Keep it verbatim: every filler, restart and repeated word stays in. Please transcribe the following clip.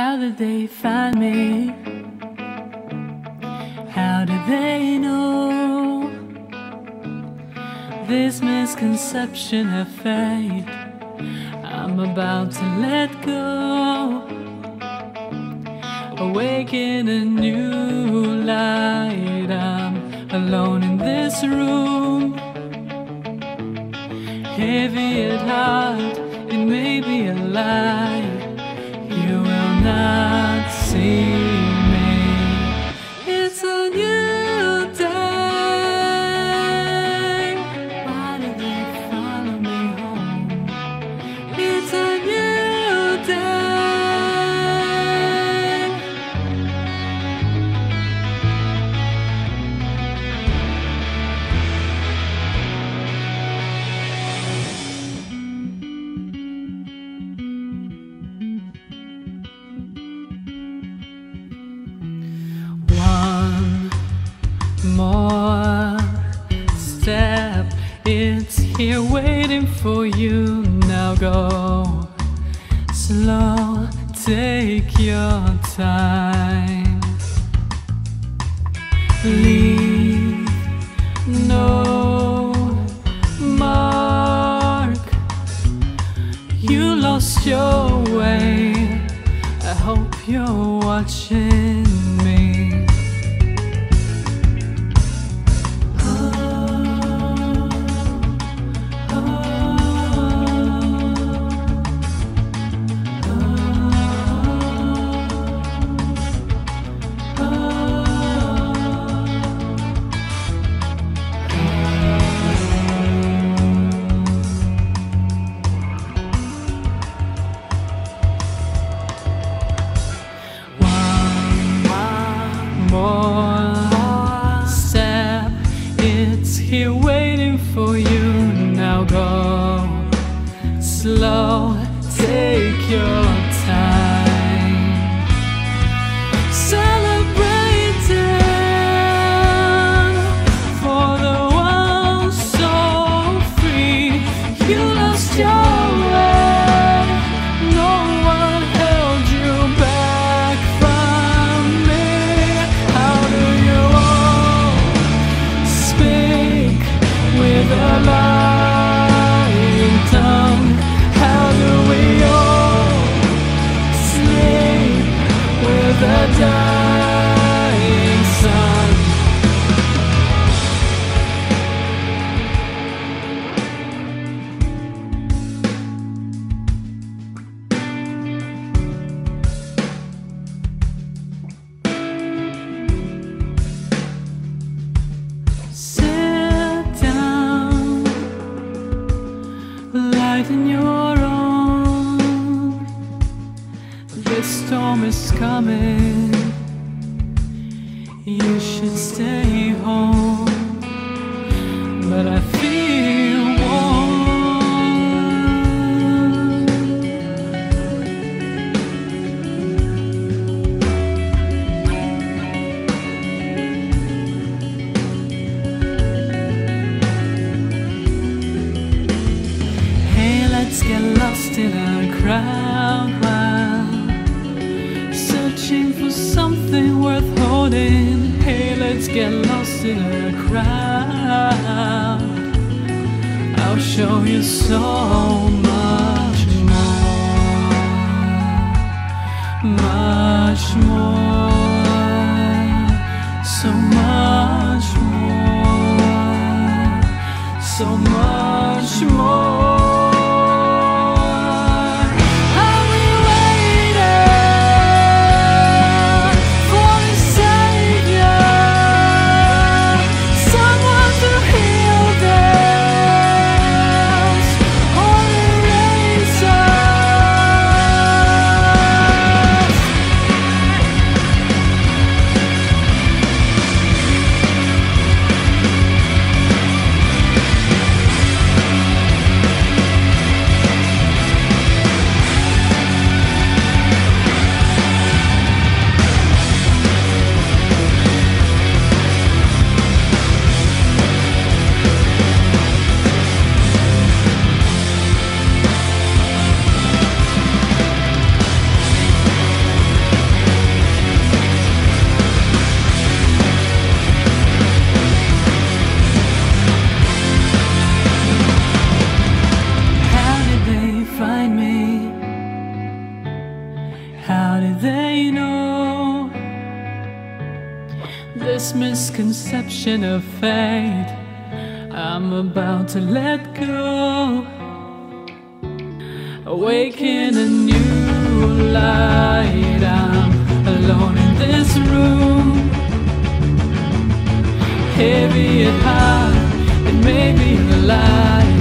How did they find me? How did they know? This misconception of fate I'm about to let go. Awake in a new light, I'm alone in this room. Heavy at heart, it may be a lie. You will not see me. It's a new day. Why did they follow me home? It's a new day. More step, it's here waiting for you. Now go slow, take your time. Leave no mark. You lost your way. I hope you're watching me. Here waiting for you. Now go slow, take your time. Celebrate it for the world so free. You lost your way. No one held you back from me. How do you all speak with a lying tongue? How do we all sleep with a dying sun? In your own, the storm is coming. You should stay home, but I feel warm. Get lost in a crowd while searching for something worth holding. Hey, let's get lost in a crowd. I'll show you so much more, much more, so much more, so much more. All this misconception of fate I'm about to let go, awake in a new light. I'm alone in this room, heavy at heart, it may be a lie.